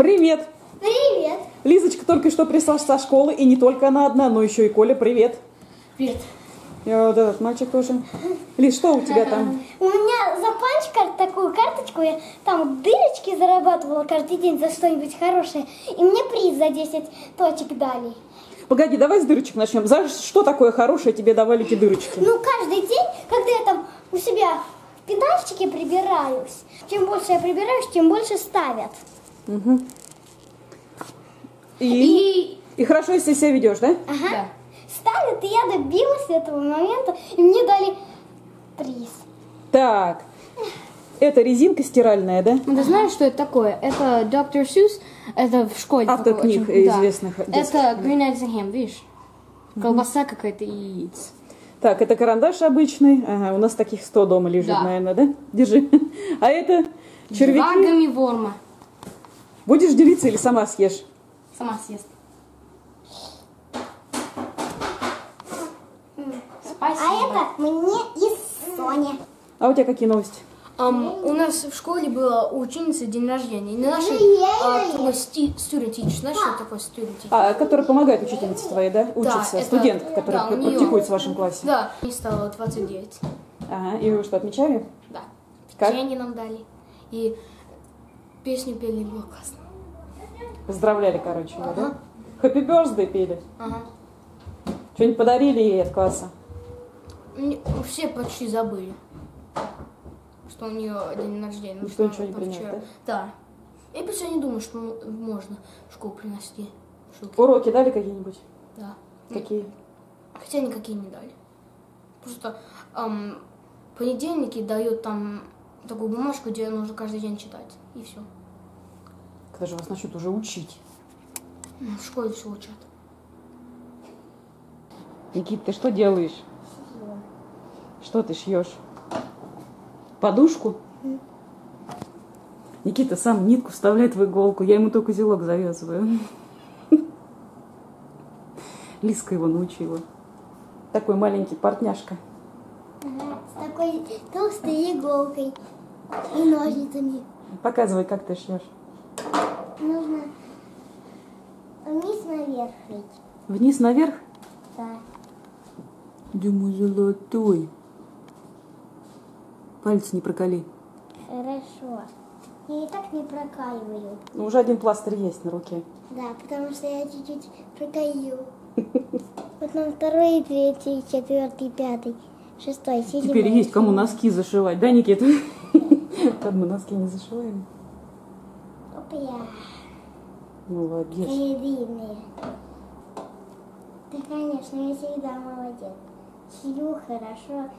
Привет! Привет! Лизочка только что пришла со школы, и не только она одна, но еще и Коля. Привет! Привет! И вот этот мальчик тоже. Лиз, что у тебя там? У меня за панч-карт такую карточку, я там дырочки зарабатывала каждый день за что-нибудь хорошее, и мне приз за 10 точек дали. Погоди, давай с дырочек начнем. За что такое хорошее тебе давали эти дырочки? Ну, каждый день, когда я там у себя в педальчике прибираюсь, чем больше я прибираюсь, тем больше ставят. Угу. И хорошо, если себя ведешь, да? Ага. Да. Ставят, и я добилась этого момента, и мне дали приз. Так, это резинка стиральная, да? Ты знаешь, что это такое? Это Доктор Сьюз, это в школе. Автор книг известных. Да. Это Green Eggs and Ham, видишь? Колбаса какая-то и яиц. Так, это карандаш обычный. Ага, у нас таких 100 дома лежит, да, наверное, да? Держи. А это червяки. Вагами ворма. Будешь делиться или сама съешь? Сама съест. А это мне и Соня. А у тебя какие новости? У нас в школе была у ученицы день рождения. На нашей студентич. Знаешь, что такое студентич? А, которая помогает учительнице твоей, да? Учится, да, студентка, которая практикует в вашем классе. Да, ей стало 29. Ага, и вы что, отмечали? Да. Печенье нам дали. И песню пели, было классно. Поздравляли, короче, его, да? Happy birthday пели. Ага. Что-нибудь подарили ей от класса? Все почти забыли, что у нее день рождения. Никто ничего не принес, да? Да. Я просто не думаю, что можно в школу принести. Уроки дали какие-нибудь? Да. Какие? Хотя никакие не дали. Просто понедельники дают там такую бумажку, где нужно каждый день читать. И все. Когда же вас начнут уже учить? В школе все учат. Никит, ты что делаешь? Что ты шьешь? Подушку? Никита сам нитку вставляет в иголку. Я ему только узелок завязываю. Лизка его научила. Такой маленький портняшка. Ага, с такой толстой иголкой и ножницами. Показывай, как ты шьешь. Нужно вниз-наверх шить. Вниз-наверх? Да. Да мой золотой. Пальцы не проколи. Хорошо. Я и так не прокаиваю. Ну, уже один пластырь есть на руке. Да, потому что я чуть-чуть прокаю. Потом второй, третий, четвертый, пятый, шестой, седьмой. Теперь есть кому носки зашивать, да, Никита? Там мы носки не зашиваем. Опа-я. Молодец. Калерийные. Да, конечно, я всегда молодец. Сию хорошо.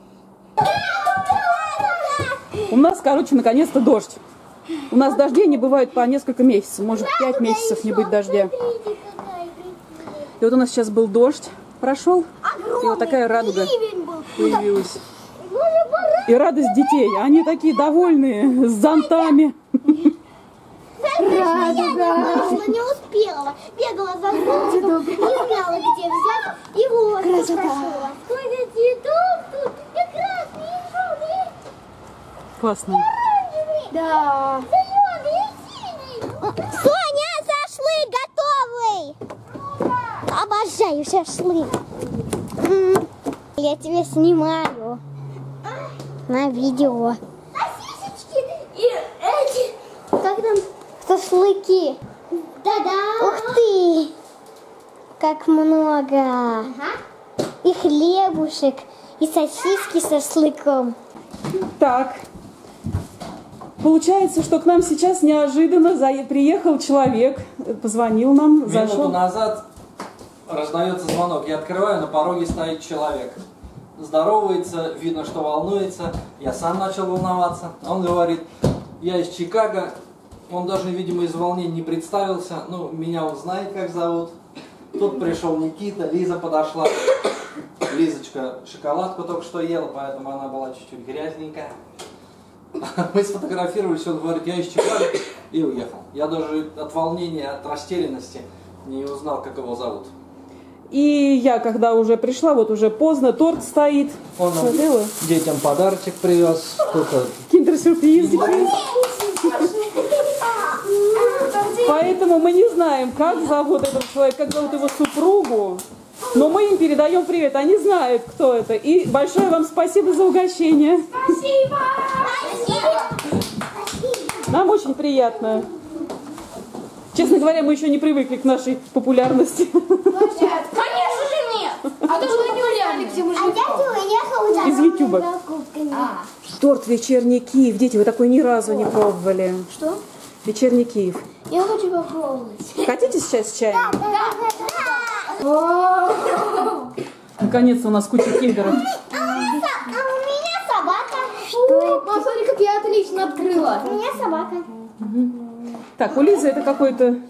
У нас, короче, наконец-то дождь. У нас дождей не бывает по несколько месяцев. Может, 5 месяцев не быть дождя. И вот у нас сейчас был дождь, прошел. И вот такая радуга появилась. И радость детей. Они такие довольные, с зонтами. Радуга! Не успела. Бегала за зонтиком, не знала, где взять. И вот прошла. Классно. Да. Соня, шашлык готовый. Круто. Обожаю шашлык. Я тебя снимаю на видео. Сосисочки и эти. Как там шашлыки? Да-да. Ух ты, как много. Ага. И хлебушек, и сосиски с шашлыком. Так. Получается, что к нам сейчас неожиданно приехал человек, позвонил нам, зашел. Минуту назад раздается звонок. Я открываю, на пороге стоит человек. Здоровается, видно, что волнуется. Я сам начал волноваться. Он говорит, я из Чикаго. Он даже, видимо, из волнения не представился. Ну, меня он знает, как зовут. Тут пришел Никита, Лиза подошла. Лизочка шоколадку только что ела, поэтому она была чуть-чуть грязненькая. Мы сфотографировались, он говорит, я из Чикаго, и уехал. Я даже от волнения, от растерянности не узнал, как его зовут. И я, когда уже пришла, вот уже поздно, торт стоит. Он детям подарочек привез. Киндер-сюрприз. Поэтому мы не знаем, как зовут этого человека, как зовут его супругу. Но мы им передаем привет. Они знают, кто это. И большое вам спасибо за угощение. Спасибо! Нам очень приятно. Честно говоря, мы еще не привыкли к нашей популярности. Нет, конечно же нет! А то что не уляли, где мы живем? А из Ютуба. Торт «Вечерний Киев». Дети, вы такой ни разу не пробовали. Что? «Вечерний Киев». Я хочу попробовать. Хотите сейчас чай? Да, да, да. Наконец-то у нас куча киндеров. А у меня собака. Что? Посмотри, как я отлично открыла. У меня собака. Так, у Лизы это какой-то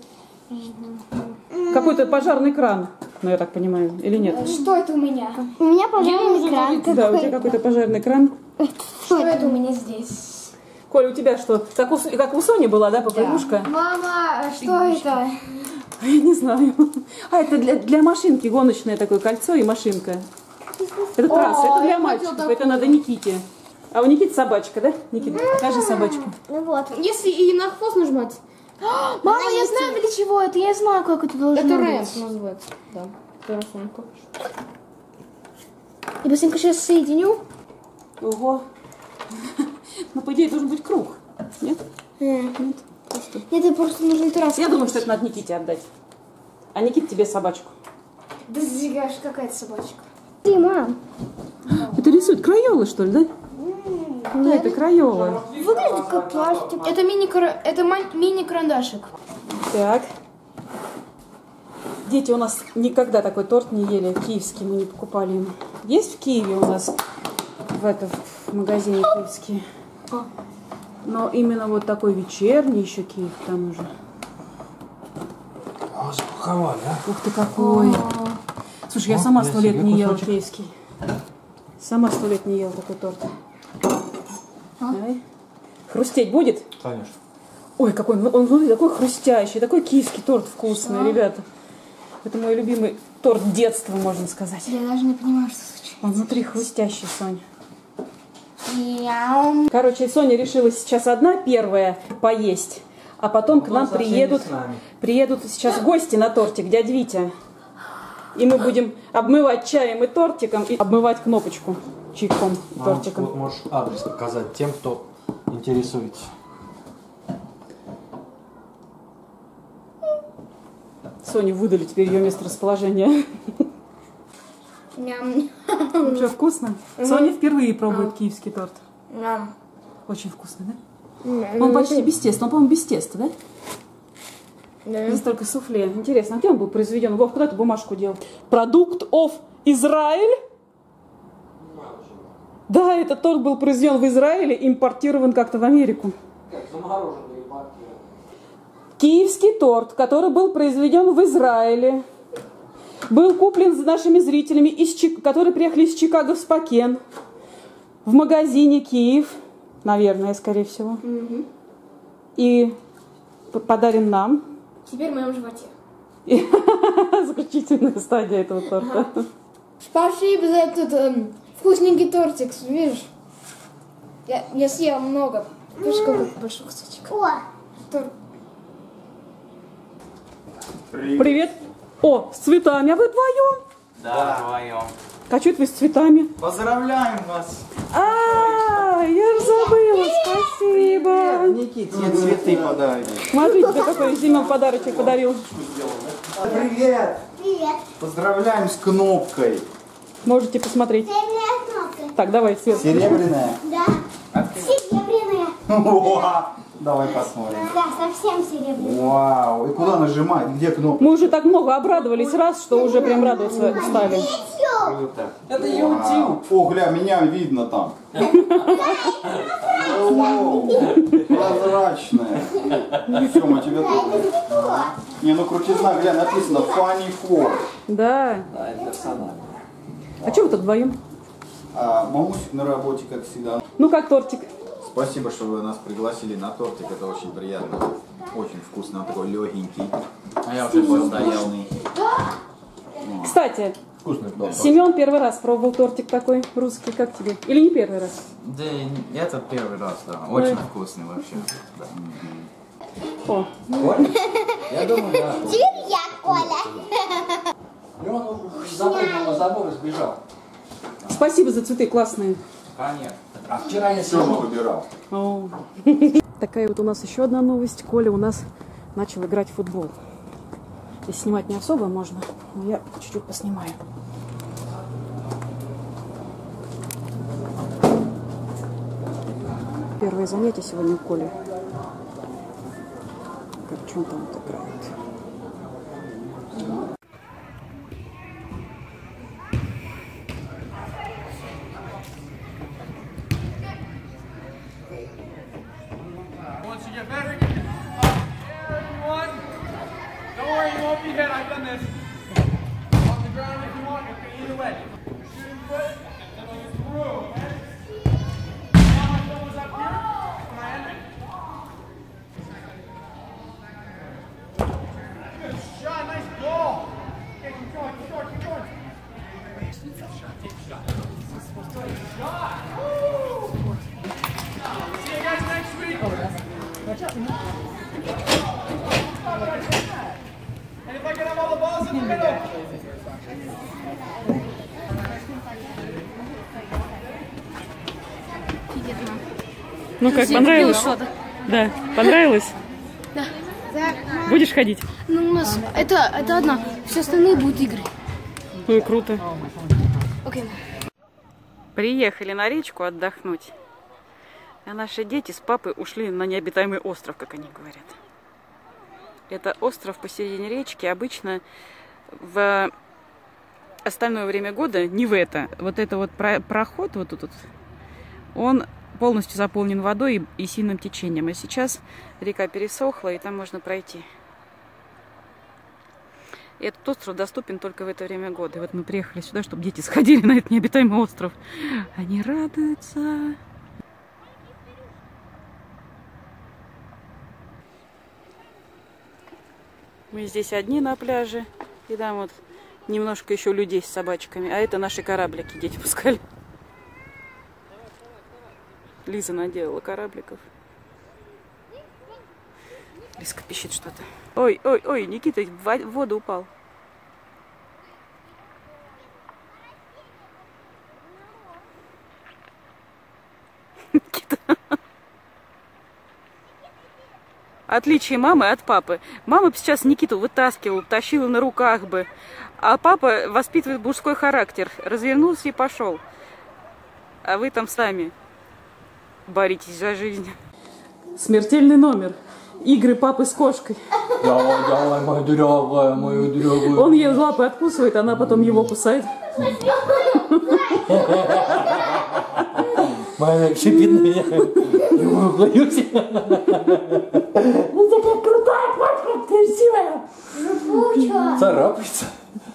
пожарный кран. Ну, я так понимаю, или нет? Что это у меня? У меня пожарный кран. Да, у тебя какой-то пожарный кран. Что это у меня здесь? Коля, у тебя что? Как у Сони была, да, попрыгушка? Да. Мама, что это? Я не знаю. А, это для машинки гоночное такое кольцо и машинка. Это трасса, это для мальчиков, это надо Никите. А у Никиты собачка, да? Никита, покажи собачку. Ну вот, если и на хвост нажимать. Мама, я знаю, для чего это, я знаю, как это должно быть. Это Рэнс называется. Да, это рисунка. Я быстренько сейчас соединю. Ого. Ну, по идее, должен быть круг, нет? Нет. Нет, просто нужно трасса. Я думаю, что это надо Никите отдать. А Никита тебе собачку. Да сдвигаешь, какая-то собачка. Ты, мам. Это рисует Крайолы, что ли, да? Да, это Крайола. Выглядит как пластик. Это мини-карандашик. Так. Дети, у нас никогда такой торт не ели. Киевский мы не покупали им. Есть в Киеве у нас в магазине киевский. Но именно вот такой вечерний еще Киев к тому же. О, запаковали, а? Ух ты какой. Слушай, я сама 100 лет не ела киевский. Сама 100 лет не ела такой торт. Давай. Хрустеть будет? Конечно. Ой, какой он внутри такой хрустящий, такой киевский торт вкусный, ребята. Это мой любимый торт детства, можно сказать. Я даже не понимаю, что случилось. Он внутри хрустящий, Соня. Короче, Соня решила сейчас одна первая поесть, а потом к нам приедут сейчас гости на тортик, дядя Витя. И мы будем обмывать чаем и тортиком, и обмывать кнопочку. Чайком, тортиком. Можешь адрес показать тем, кто интересуется. Соне выдали теперь ее месторасположение. Что, вкусно? Соня впервые пробует киевский торт. Очень вкусно, да? Он почти без теста. Он, по-моему, без теста, да? Здесь только суфле. Интересно, а где он был произведен? Вов, куда ты бумажку делал? Продукт of Израиль. Да, этот торт был произведен в Израиле, импортирован как-то в Америку. Киевский торт, который был произведен в Израиле, был куплен за нашими зрителями, которые приехали из Чикаго в Спокен, в магазине «Киев», наверное, скорее всего, и подарен нам. Теперь в моем животе. Заключительная стадия этого торта. Спасибо за этот... Вкусненький тортик, видишь? Я съела много. Видишь, какой большой кусочек. Привет. Привет. О, с цветами. А вы вдвоем? Да, вдвоем. А что это вы с цветами? Поздравляем вас. А, я же забыла. Спасибо. Никит, тебе цветы подарили. Смотрите, какой Зима подарочек подарил. Привет. Привет. Поздравляем с кнопкой. Можете посмотреть. Серебряная кнопка. Так, давай, Свет. Серебряная? Да. Серебряная. Давай посмотрим. Да, совсем серебряная. Вау. И куда нажимать? Где кнопка? Мы уже так много обрадовались раз, что уже прям радоваться стали. Это YouTube. О, гля, меня видно там. Прозрачная. Сема, у тебя тоже. Не, ну крутизна, гля, написано Funny 4. Да. Да, это персонально. А что вы тут вдвоем? Мамусик на работе, как всегда. Ну как тортик? Спасибо, что вы нас пригласили на тортик, это очень приятно. Очень вкусно, он такой легенький. А я уже постоянный. Кстати, Семен первый раз пробовал тортик такой русский, как тебе? Или не первый раз? Да, это первый раз, да. Очень вкусный вообще. Да. О. Коля? Я думаю, да. Теперь я, Коля. И он запрыгнул на забор и сбежал. Спасибо за цветы, классные. Конечно. А вчера я Сёма выбирал. О. Такая вот у нас еще одна новость. Коля у нас начал играть в футбол. И снимать не особо можно, но я чуть-чуть поснимаю. Первое занятие сегодня у Коли. Как он там вот играет. Ну как, понравилось? Да, понравилось? Да. Будешь ходить? Ну, у нас это одна. Все остальные будут игры. Ну и круто. Okay. Приехали на речку отдохнуть. А наши дети с папой ушли на необитаемый остров, как они говорят. Это остров посередине речки. Обычно в остальное время года не в это. Вот этот вот проход, вот тут, он полностью заполнен водой и сильным течением. А сейчас река пересохла, и там можно пройти. И этот остров доступен только в это время года. И вот мы приехали сюда, чтобы дети сходили на этот необитаемый остров. Они радуются. Мы здесь одни на пляже. И там вот немножко еще людей с собачками. А это наши кораблики дети пускали. Лиза наделала корабликов. Лизка пищит что-то. Ой, ой, ой, Никита в воду упал. Никита. Отличие мамы от папы. Мама бы сейчас Никиту вытаскивала, тащила на руках бы. А папа воспитывает мужской характер. Развернулся и пошел. А вы там сами боритесь за жизнь. Смертельный номер. Игры папы с кошкой. Давай, давай, мою дырявую, мою дырявую. Он ей лапы откусывает, она потом его кусает. Мама шипит на меня. Я ему боюсь. Ну такая крутая кошка, красивая. Жгучая. Царапается.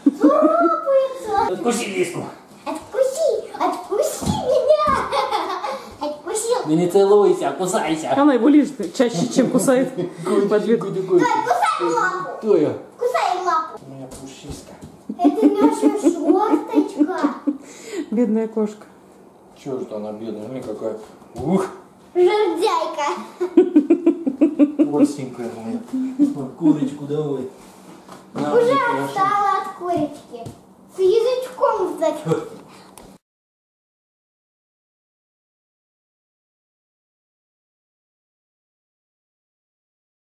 Царапается. Откуси лиску. Откуси, откуси меня. Да не целуйся, кусайся. Она его лежит чаще, чем кусает. Подвигу. Кусай лапу. Кто я? Кусай лапу. У меня пушистка. Это наша шорточка. Бедная кошка. Чего же она бедная? Она какая. Ух. Жердяйка. Осенькая моя. Курочку давай. Уже отстала от курочки. С язычком, значит.